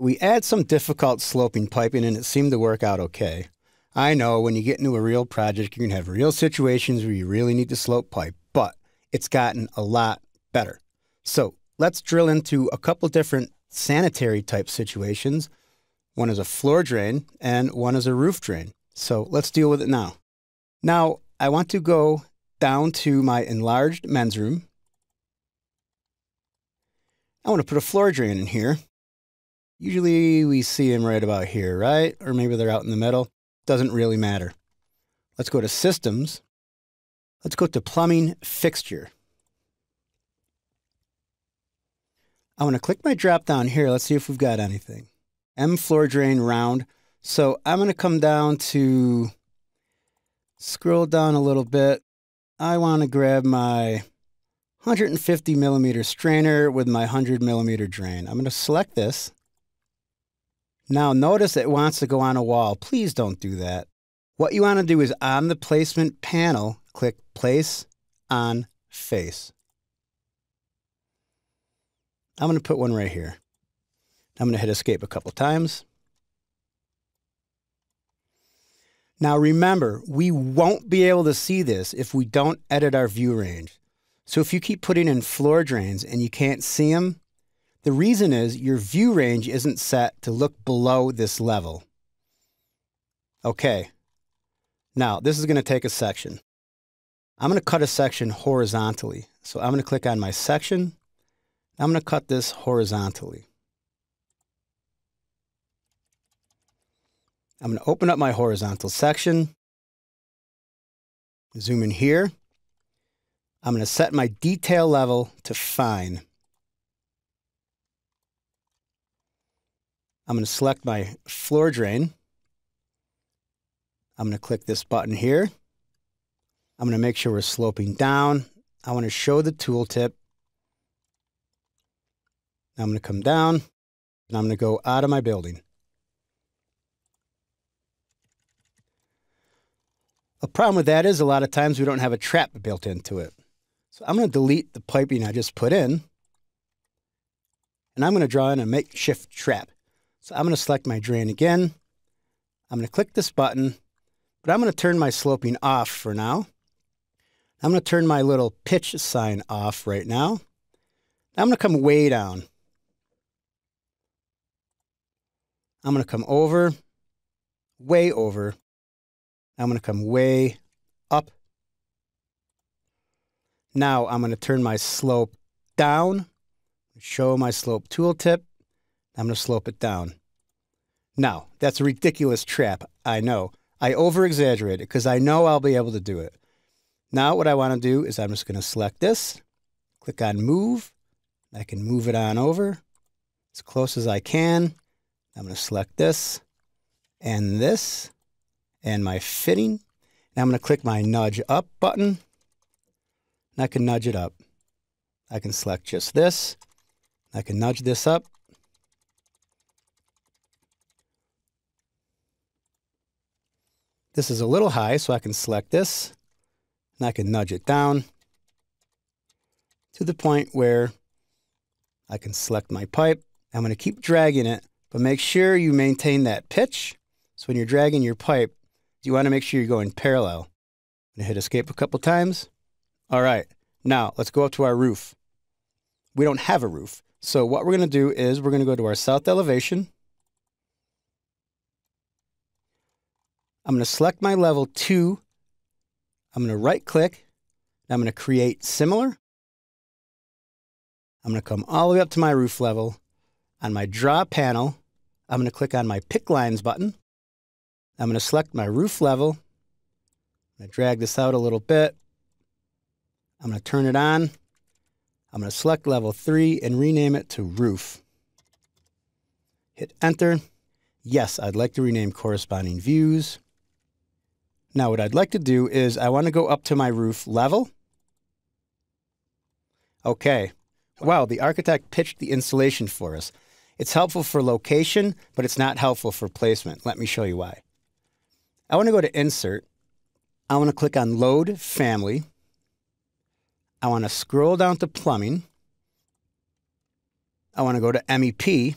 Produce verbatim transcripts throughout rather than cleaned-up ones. We add some difficult sloping piping and it seemed to work out okay. I know when you get into a real project, you can have real situations where you really need to slope pipe, but it's gotten a lot better. So let's drill into a couple different sanitary type situations. One is a floor drain and one is a roof drain. So let's deal with it now. Now I want to go down to my enlarged men's room. I want to put a floor drain in here. Usually we see them right about here, right? Or maybe they're out in the middle. Doesn't really matter. Let's go to systems. Let's go to plumbing fixture. I want to click my drop down here. Let's see if we've got anything. M floor drain round. So I'm going to come down to scroll down a little bit. I want to grab my one hundred fifty millimeter strainer with my one hundred millimeter drain. I'm going to select this. Now notice it wants to go on a wall. Please don't do that. What you want to do is on the placement panel, click place on face. I'm going to put one right here. I'm going to hit escape a couple times. Now remember, we won't be able to see this if we don't edit our view range. So if you keep putting in floor drains and you can't see them, the reason is your view range isn't set to look below this level. Okay, now this is going to take a section. I'm going to cut a section horizontally. So I'm going to click on my section. I'm going to cut this horizontally. I'm going to open up my horizontal section. Zoom in here. I'm going to set my detail level to fine. I'm going to select my floor drain. I'm going to click this button here. I'm going to make sure we're sloping down. I want to show the tooltip. I'm going to come down and I'm going to go out of my building. A problem with that is a lot of times we don't have a trap built into it. So I'm going to delete the piping I just put in and I'm going to draw in a makeshift trap. So I'm going to select my drain again. I'm going to click this button, but I'm going to turn my sloping off for now. I'm going to turn my little pitch sign off right now. I'm going to come way down. I'm going to come over, way over. I'm going to come way up. Now I'm going to turn my slope down, show my slope tooltip. I'm going to slope it down. Now, that's a ridiculous trap. I know. I over-exaggerate it because I know I'll be able to do it. Now what I want to do is I'm just going to select this, click on move. I can move it on over as close as I can. I'm going to select this and this and my fitting. Now I'm going to click my nudge up button and I can nudge it up. I can select just this. I can nudge this up. This is a little high, so I can select this and I can nudge it down to the point where I can select my pipe. I'm going to keep dragging it, but make sure you maintain that pitch. So when you're dragging your pipe, you want to make sure you're going parallel. I'm going to hit escape a couple times. All right, now let's go up to our roof. We don't have a roof. So what we're going to do is we're going to go to our south elevation. I'm going to select my level two. I'm going to right click. And I'm going to create similar. I'm going to come all the way up to my roof level. On my draw panel, I'm going to click on my pick lines button. I'm going to select my roof level. I'm going to drag this out a little bit. I'm going to turn it on. I'm going to select level three and rename it to roof. Hit enter. Yes, I'd like to rename corresponding views. Now what I'd like to do is I want to go up to my roof level. Okay. Wow, the architect pitched the installation for us. It's helpful for location, but it's not helpful for placement. Let me show you why. I want to go to Insert. I want to click on Load Family. I want to scroll down to Plumbing. I want to go to M E P.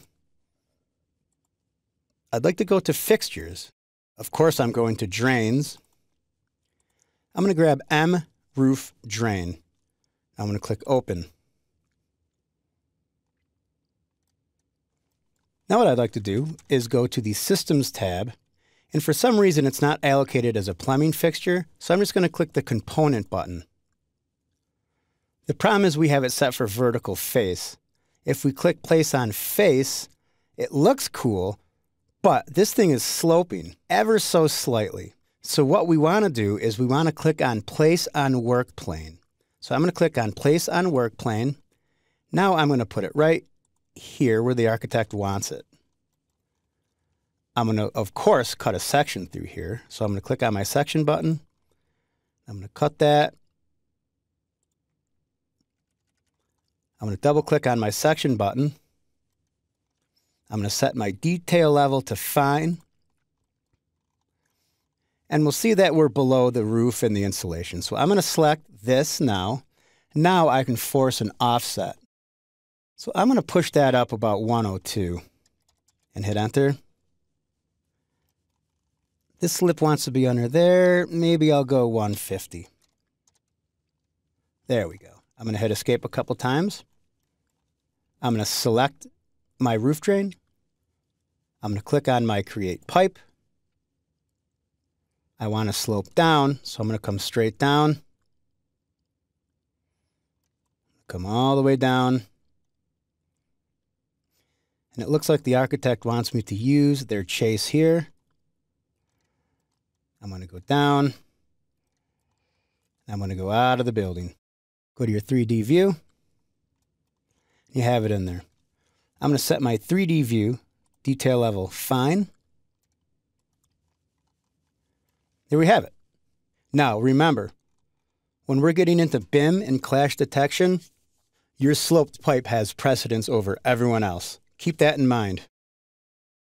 I'd like to go to fixtures. Of course, I'm going to drains. I'm going to grab M roof drain. I'm going to click open. Now what I'd like to do is go to the Systems tab, and for some reason it's not allocated as a plumbing fixture, so I'm just going to click the Component button. The problem is we have it set for vertical face. If we click Place on Face, it looks cool, but this thing is sloping ever so slightly. So what we want to do is we want to click on Place on Work Plane. So I'm going to click on Place on Work Plane. Now I'm going to put it right here where the architect wants it. I'm going to, of course, cut a section through here. So I'm going to click on my section button. I'm going to cut that. I'm going to double click on my section button. I'm going to set my detail level to fine. And we'll see that we're below the roof and the insulation. So I'm going to select this now. Now I can force an offset. So I'm going to push that up about one oh two and hit enter. This slip wants to be under there. Maybe I'll go one fifty. There we go. I'm going to hit escape a couple times. I'm going to select my roof drain. I'm going to click on my create pipe. I want to slope down, so I'm going to come straight down. Come all the way down. And it looks like the architect wants me to use their chase here. I'm going to go down. I'm going to go out of the building. Go to your three D view. You have it in there. I'm going to set my three D view detail level fine. There we have it. Now, remember, when we're getting into B I M and clash detection, your sloped pipe has precedence over everyone else. Keep that in mind.